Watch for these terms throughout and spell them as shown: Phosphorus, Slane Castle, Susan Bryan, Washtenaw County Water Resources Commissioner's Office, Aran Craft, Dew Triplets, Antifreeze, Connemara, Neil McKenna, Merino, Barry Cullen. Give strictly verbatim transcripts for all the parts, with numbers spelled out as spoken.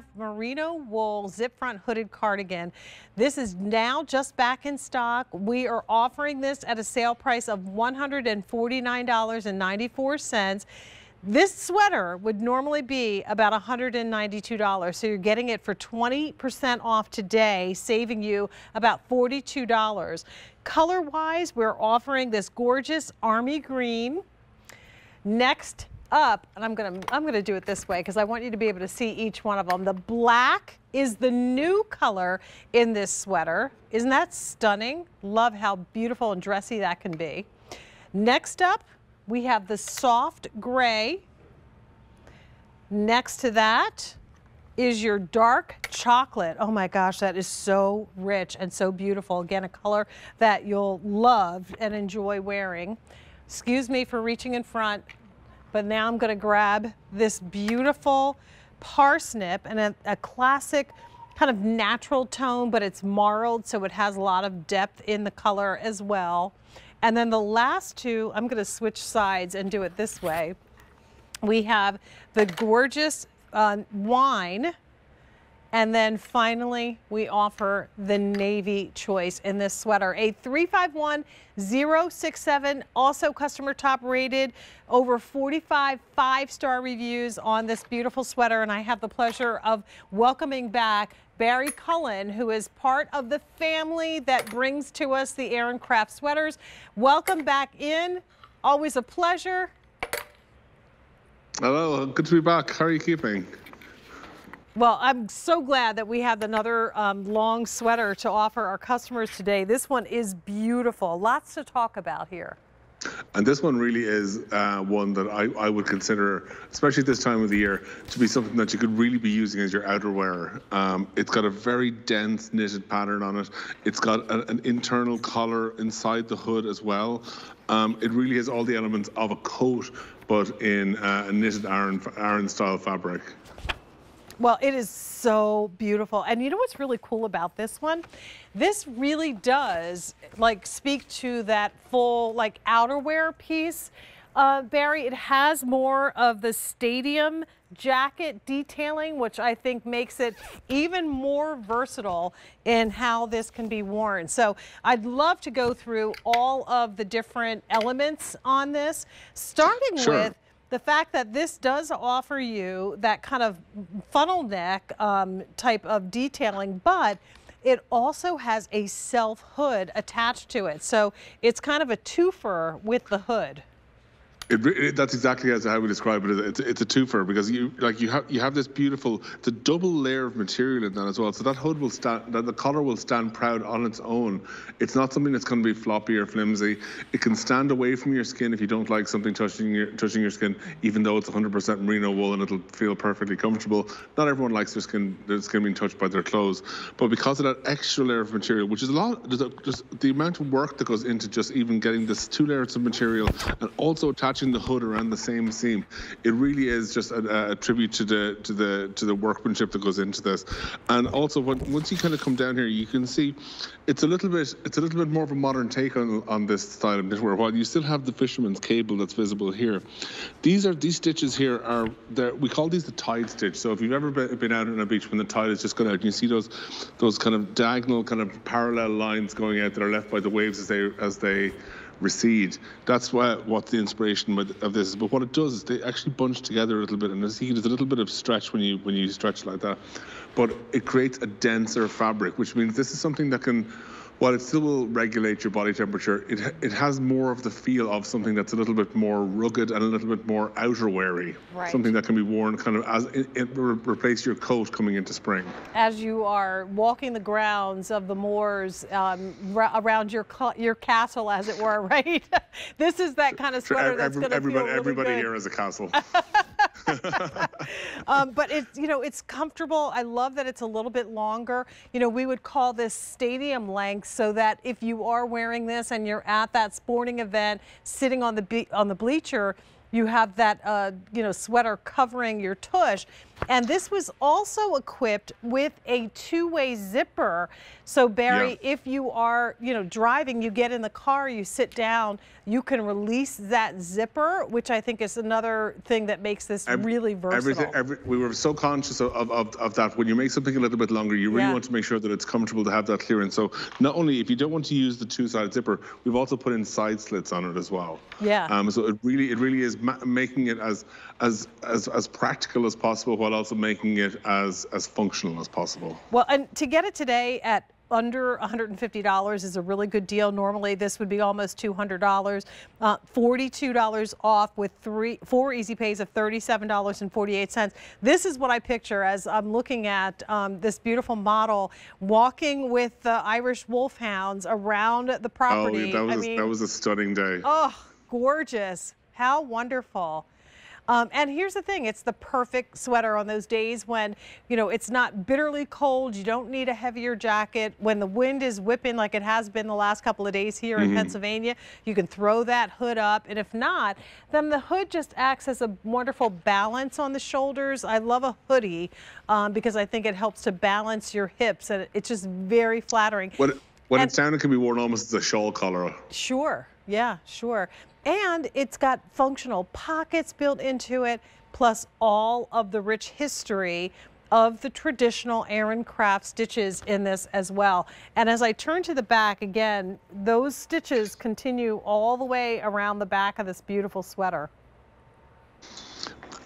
of merino wool zip front hooded cardigan. This is now just back in stock. We are offering this at a sale price of one hundred forty-nine dollars and ninety-four cents. This sweater would normally be about one hundred ninety-two dollars, so you're getting it for twenty percent off today, saving you about forty-two dollars. Color-wise, we're offering this gorgeous army green. Next up, and I'm gonna I'm gonna do it this way because I want you to be able to see each one of them. The black is the new color in this sweater. Isn't that stunning? Love how beautiful and dressy that can be. Next up, we have the soft gray. Next to that is your dark chocolate. Oh my gosh, that is so rich and so beautiful. Again, a color that you'll love and enjoy wearing. Excuse me for reaching in front, but now I'm gonna grab this beautiful parsnip and a, a classic kind of natural tone, but it's marled, so it has a lot of depth in the color as well. And then the last two, I'm gonna switch sides and do it this way. We have the gorgeous uh, wine, and then finally we offer the navy choice in this sweater. A three five one zero six seven, also customer top rated, over forty-five five-star reviews on this beautiful sweater, and I have the pleasure of welcoming back Barry Cullen, who is part of the family that brings to us the Aran Craft sweaters. Welcome back in. Always a pleasure. Hello, good to be back. How are you keeping? Well, I'm so glad that we have another um, long sweater to offer our customers today. This one is beautiful. Lots to talk about here. And this one really is uh, one that I, I would consider, especially this time of the year, to be something that you could really be using as your outerwear. Um, it's got a very dense knitted pattern on it. It's got a, an internal collar inside the hood as well. Um, it really has all the elements of a coat, but in uh, a knitted Aran, Aran style fabric. Well, it is so beautiful. And you know what's really cool about this one? This really does like speak to that full like outerwear piece. Uh, Barry, it has more of the stadium jacket detailing, which I think makes it even more versatile in how this can be worn. So I'd love to go through all of the different elements on this, starting sure. with the fact that this does offer you that kind of funnel neck um, type of detailing, but it also has a self hood attached to it. So it's kind of a twofer with the hood. It, it, that's exactly as how we describe it. It's, it's a twofer because you like you have you have this beautiful, it's a double layer of material in that as well. So that hood will stand, that the collar will stand proud on its own. It's not something that's going to be floppy or flimsy. It can stand away from your skin if you don't like something touching your touching your skin. Even though it's one hundred percent merino wool and it'll feel perfectly comfortable. Not everyone likes their skin their skin being touched by their clothes, but because of that extra layer of material, which is a lot, there's a, just the amount of work that goes into just even getting this two layers of material and also attaching the hood around the same seam. It really is just a, a tribute to the to the to the workmanship that goes into this. And also when, once you kind of come down here, you can see it's a little bit it's a little bit more of a modern take on on this style of knitwear. While you still have the fisherman's cable that's visible here, these are these stitches here are we call these the tide stitch. So if you've ever been out on a beach when the tide has just gone out and you see those those kind of diagonal kind of parallel lines going out that are left by the waves as they as they recede. That's why, what the inspiration of this is. But what it does is they actually bunch together a little bit, and there's a little bit of stretch when you when you stretch like that. But it creates a denser fabric, which means this is something that can, while it still will regulate your body temperature, it it has more of the feel of something that's a little bit more rugged and a little bit more outerwear-y. Right. Something that can be worn kind of as it, it replace your coat coming into spring. As you are walking the grounds of the moors um, around your your castle, as it were, right? This is that kind of sweater that's going to feel really good. Everybody here is a castle. um, but it's, you know, it's comfortable. I love that it's a little bit longer. You know, we would call this stadium length, so that if you are wearing this and you're at that sporting event, sitting on the be on the bleacher, you have that, uh, you know, sweater covering your tush. And this was also equipped with a two-way zipper. So Barry, yeah. if you are, you know, driving, you get in the car, you sit down, you can release that zipper, which I think is another thing that makes this every, really versatile. Every, we were so conscious of, of, of that. When you make something a little bit longer, you really yeah. want to make sure that it's comfortable to have that clearance. So not only if you don't want to use the two-sided zipper, we've also put in side slits on it as well. Yeah. Um, so it really, it really is ma making it as, as, as, as practical as possible while also making it as, as functional as possible. Well, and to get it today at under one hundred fifty dollars is a really good deal. Normally, this would be almost two hundred dollars. Uh, forty-two dollars off with three, four easy pays of thirty-seven dollars and forty-eight cents. This is what I picture as I'm looking at um, this beautiful model walking with the Irish wolfhounds around the property. Oh, that was, I mean, that was a stunning day. Oh, gorgeous. How wonderful. Um, and here's the thing, it's the perfect sweater on those days when, you know, it's not bitterly cold, you don't need a heavier jacket. When the wind is whipping like it has been the last couple of days here mm-hmm. in Pennsylvania, you can throw that hood up. And if not, then the hood just acts as a wonderful balance on the shoulders. I love a hoodie um, because I think it helps to balance your hips, and it's just very flattering. When, when and, it's down, it can be worn almost as a shawl collar. Sure, yeah, sure. And it's got functional pockets built into it, plus all of the rich history of the traditional Aran Craft stitches in this as well. And as I turn to the back again, those stitches continue all the way around the back of this beautiful sweater.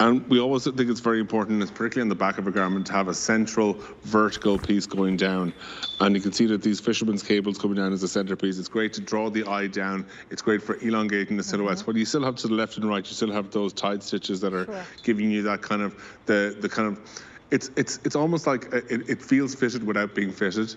And we always think it's very important, particularly on the back of a garment, to have a central vertical piece going down. And you can see that these fisherman's cables coming down as a centerpiece. It's great to draw the eye down. It's great for elongating the silhouettes. Mm-hmm. But you still have to the left and right, you still have those tied stitches that are sure. giving you that kind of, the, the kind of, it's, it's, it's almost like it, it feels fitted without being fitted.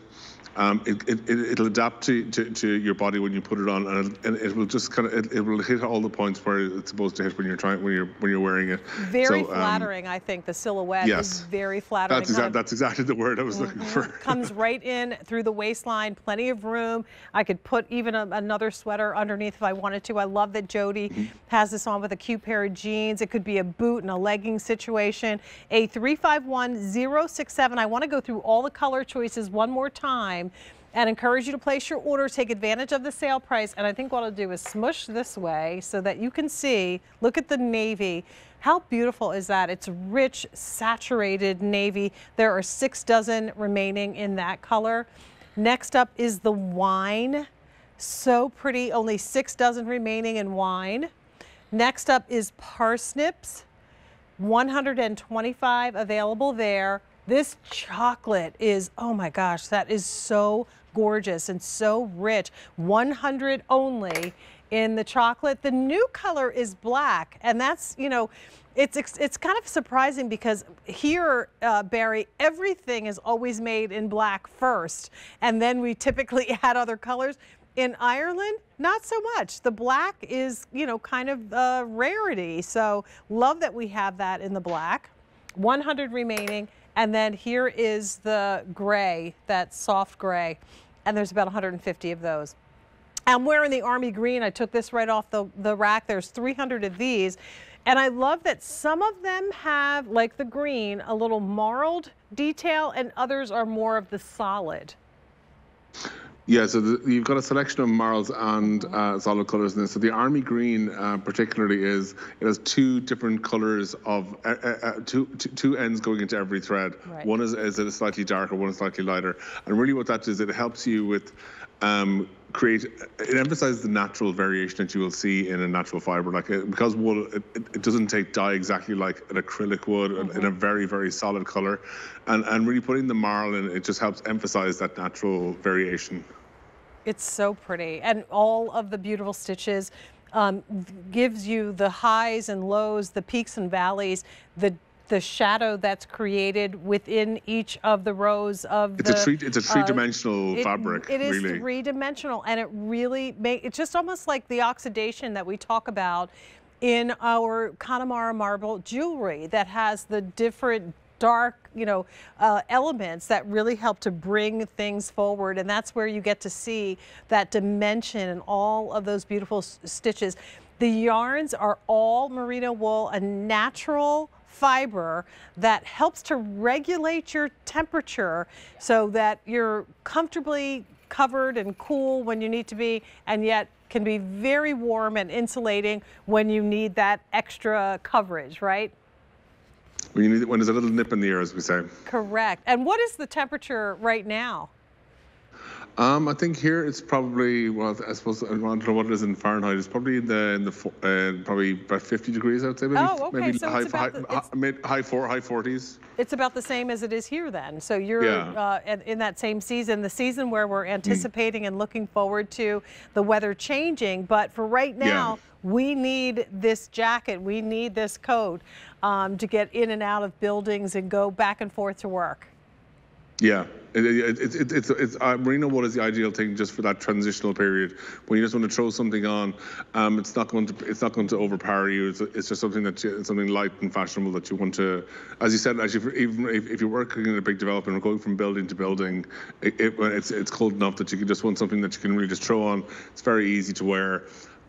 Um, it, it, it'll adapt to, to, to your body when you put it on, and it, and it will just kind of it, it will hit all the points where it's supposed to hit when you're trying when you're when you're wearing it. Very so, flattering, um, I think the silhouette yes. is very flattering. That's, exa that's exactly the word I was mm-hmm. looking for. Comes right in through the waistline, plenty of room. I could put even a, another sweater underneath if I wanted to. I love that Jody mm-hmm. has this on with a cute pair of jeans. It could be a boot and a legging situation. A three five one zero six seven. I want to go through all the color choices one more time. And encourage you to place your order, take advantage of the sale price. And I think what I'll do is smush this way so that you can see, look at the navy. How beautiful is that? It's rich, saturated navy. There are six dozen remaining in that color. Next up is the wine. So pretty, only six dozen remaining in wine. Next up is parsnips, one hundred twenty-five available there. This chocolate is, oh my gosh, that is so gorgeous and so rich. one hundred only in the chocolate. The new color is black, and that's, you know, it's it's kind of surprising because here, uh, Barry, everything is always made in black first, and then we typically add other colors. In Ireland, not so much. The black is, you know, kind of a rarity, so love that we have that in the black. one hundred remaining. And then here is the gray, that soft gray, and there's about one hundred fifty of those. I'm wearing the army green. I took this right off the, the rack. There's three hundred of these, and I love that some of them have, like the green, a little marled detail, and others are more of the solid. Yeah, so the, you've got a selection of marls and uh, solid colours in this. So the army green, uh, particularly, is it has two different colours of uh, uh, two, two two ends going into every thread. Right. One is is a slightly darker, one is slightly lighter. And really, what that does, it helps you with. Um, create, it emphasizes the natural variation that you will see in a natural fiber. Like it, because wool, it, it doesn't take dye exactly like an acrylic would mm-hmm. in a very, very solid color. And, and really putting the marl in, it just helps emphasize that natural variation. It's so pretty. And all of the beautiful stitches um, gives you the highs and lows, the peaks and valleys, the the shadow that's created within each of the rows of it's the- a three, It's a three-dimensional uh, fabric, it, it really. It is three-dimensional, and it really makes, it's just almost like the oxidation that we talk about in our Connemara marble jewelry that has the different dark, you know, uh, elements that really help to bring things forward. And that's where you get to see that dimension and all of those beautiful stitches. The yarns are all merino wool, a natural fiber that helps to regulate your temperature so that you're comfortably covered and cool when you need to be, and yet can be very warm and insulating when you need that extra coverage, right? When, you need, when there's a little nip in the air, as we say. Correct. And what is the temperature right now? Um, I think here it's probably, well, I suppose I don't know what it is in Fahrenheit. It's probably in the, in the uh, probably about fifty degrees, I would say. Maybe, oh, okay. Maybe so high, it's high, the, it's, high, high, four, high forties. It's about the same as it is here then. So you're yeah. uh, in that same season, the season where we're anticipating mm. and looking forward to the weather changing. But for right now, yeah. we need this jacket. We need this coat um, to get in and out of buildings and go back and forth to work. Yeah. It, it, it, it, it's it's uh, merino wool is the ideal thing just for that transitional period when you just want to throw something on. Um, it's not going to it's not going to overpower you. It's, it's just something that you, something light and fashionable that you want to. As you said, actually, even if, if you're working in a big development or going from building to building, it, it, it's it's cold enough that you can just want something that you can really just throw on. It's very easy to wear.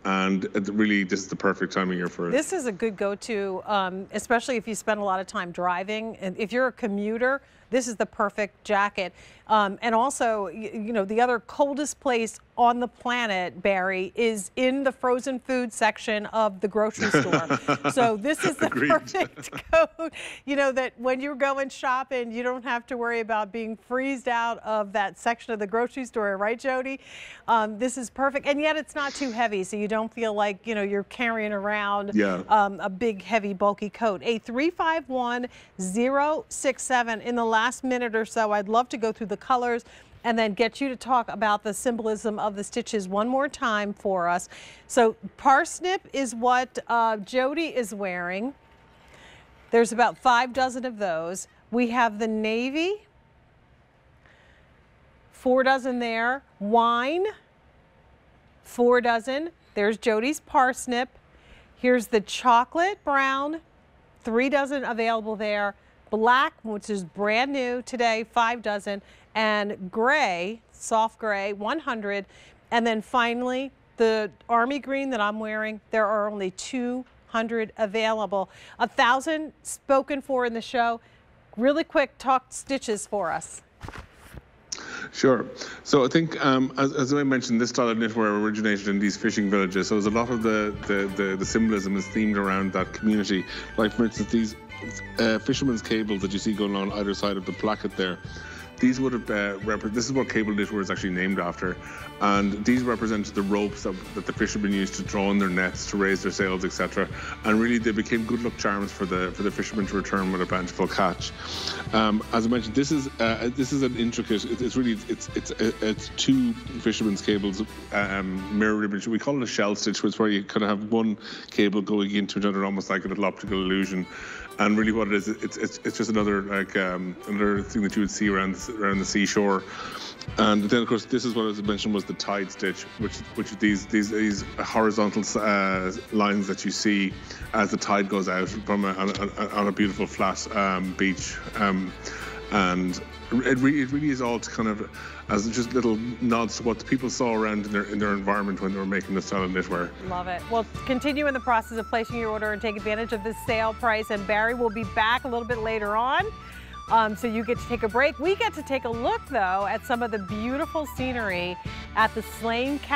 And it really, this is the perfect time of year for it. This is a good go-to, um, especially if you spend a lot of time driving. And if you're a commuter, this is the perfect jacket. Um, and also, you, you know, the other coldest place on the planet, Barry, is in the frozen food section of the grocery store. So this is the Agreed. perfect coat, you know, that when you're going shopping, you don't have to worry about being freezed out of that section of the grocery store, right, Jody? Um, this is perfect. And yet it's not too heavy, so you don't feel like, you know, you're carrying around yeah. um, a big, heavy, bulky coat. eight three five one zero six seven. In the last minute or so, I'd love to go through the colors and then get you to talk about the symbolism of the stitches one more time for us. So parsnip is what uh, Jody is wearing. There's about five dozen of those. We have the navy, four dozen there. Wine, four dozen. There's Jody's parsnip. Here's the chocolate brown, three dozen available there. Black, which is brand new today, five dozen, and gray, soft gray, one hundred. And then finally, the army green that I'm wearing, there are only two hundred available. A thousand spoken for in the show. Really quick, talk stitches for us. Sure. So I think, um, as, as I mentioned, this style of knitwear originated in these fishing villages. So there's a lot of the, the, the, the symbolism is themed around that community. Like, for instance, these uh, fishermen's cables that you see going on either side of the placket there. These would have, uh, this is what cable knitwear is actually named after. And these represent the ropes that, that the fishermen used to draw in their nets, to raise their sails, et cetera. And really, they became good luck charms for the for the fishermen to return with a bountiful catch. Um, as I mentioned, this is uh, this is an intricate, it, it's really, it's it's it's two fishermen's cables, um, mirror ribbon. We call it a shell stitch, which is where you kind of have one cable going into another, almost like a little optical illusion. And really what it is, it's it's, it's just another like um, another thing that you would see around the, around the seashore. And then of course this is what I mentioned was the tide stitch, which which these these these horizontal uh, lines that you see as the tide goes out from a, on, a, on a beautiful flat um, beach. Um, and it really, it really is all to kind of as just little nods to what people saw around in their in their environment when they were making the style of knitwear. Love it. Well, continue in the process of placing your order and take advantage of this sale price. And Barry will be back a little bit later on, um, so you get to take a break. We get to take a look though at some of the beautiful scenery at the Slane Castle.